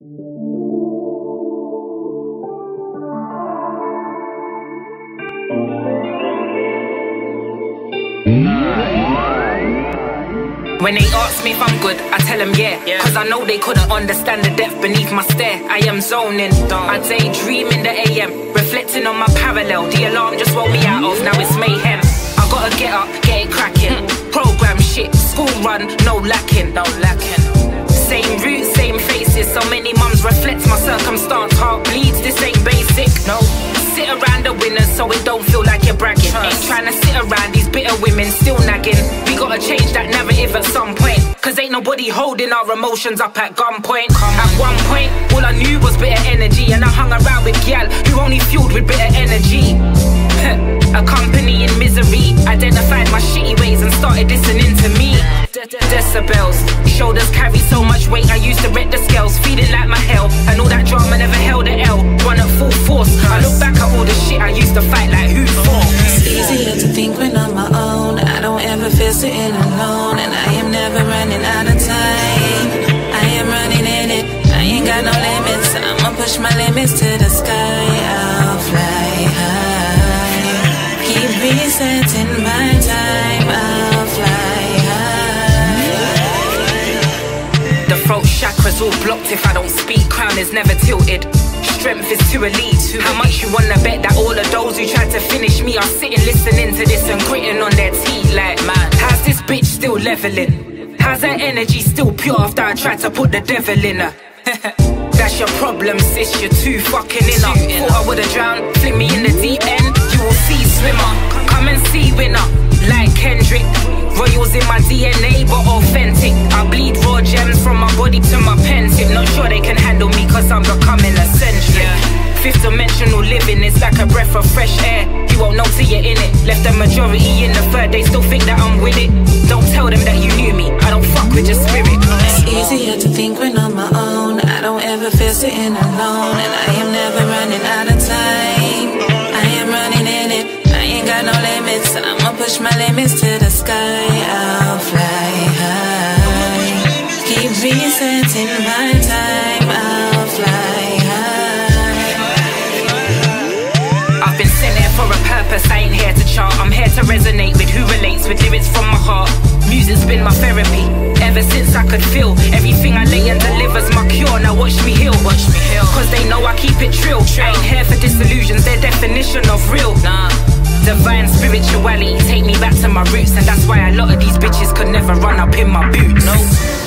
When they ask me if I'm good, I tell them yeah. Cause I know they couldn't understand the depth beneath my stare. I am zoning, I daydream in the AM, reflecting on my parallel. The alarm just rolled me out of, now it's mayhem. I gotta get up, get it cracking. Program shit, school run, no lacking. Same route, same faces, so many mums reflect my circumstance. Heart bleeds, this ain't basic, no. Sit around the winners so it don't feel like you're bragging. Ain't trying to sit around these bitter women still nagging. We gotta change that narrative at some point, cause ain't nobody holding our emotions up at gunpoint. At one point, all I knew was bitter energy, and I hung around with gal who only fueled with bitter energy. Accompanying misery, identified my shitty ways and started listening to me. Decibels, shoulders carry so much weight, I used to wreck the scales, feeling like my hell, and all that drama never held an L. Run at full force, I look back at all the shit I used to fight like who for. It's easier to think when I'm on my own, I don't ever feel sitting alone, and I am never running out of time. I am running in it, I ain't got no limits, I'ma push my limits to the sky. I'll fly high, keep resetting my time. I'll fly high. The throat chakras all blocked if I don't speak. Crown is never tilted. Strength is too elite. How much you wanna bet that all of those who tried to finish me are sitting listening to this and gritting on their teeth like, man, how's this bitch still leveling? How's her energy still pure after I tried to put the devil in her? That's your problem, sis, you're too fucking inner. Thought I would've drowned, fling me in the deep end. You will see swimmer, come and see winner. Like Kendrick, royals in my DNA but authentic. I bleed raw gems from my body to my pen tip. Not sure they can handle me cause I'm becoming eccentric. Fifth dimensional living is like a breath of fresh air. You won't know till you're in it. Left the majority in the third, they still think that I'm with it. Don't tell them that you knew me, I don't fuck with your spirit. It's easier to think when on my own, I don't ever feel sitting alone, and I am never running out of time. I am running in it, I ain't got no limits, I'ma push my limits to the sky. I'll fly high, keep resetting my time. I'll fly high. I've been sent here for a purpose, I ain't here to chart. I'm here to resonate with who relates with lyrics from my heart. Music's been my therapy ever since I could feel. Everything I lay and deliver's my cure, now watch me heal. Cause they know I keep it trill. I ain't here for disillusions, their definition of real. Divine spirituality, take me back to my roots, and that's why a lot of these bitches could never run up in my boots.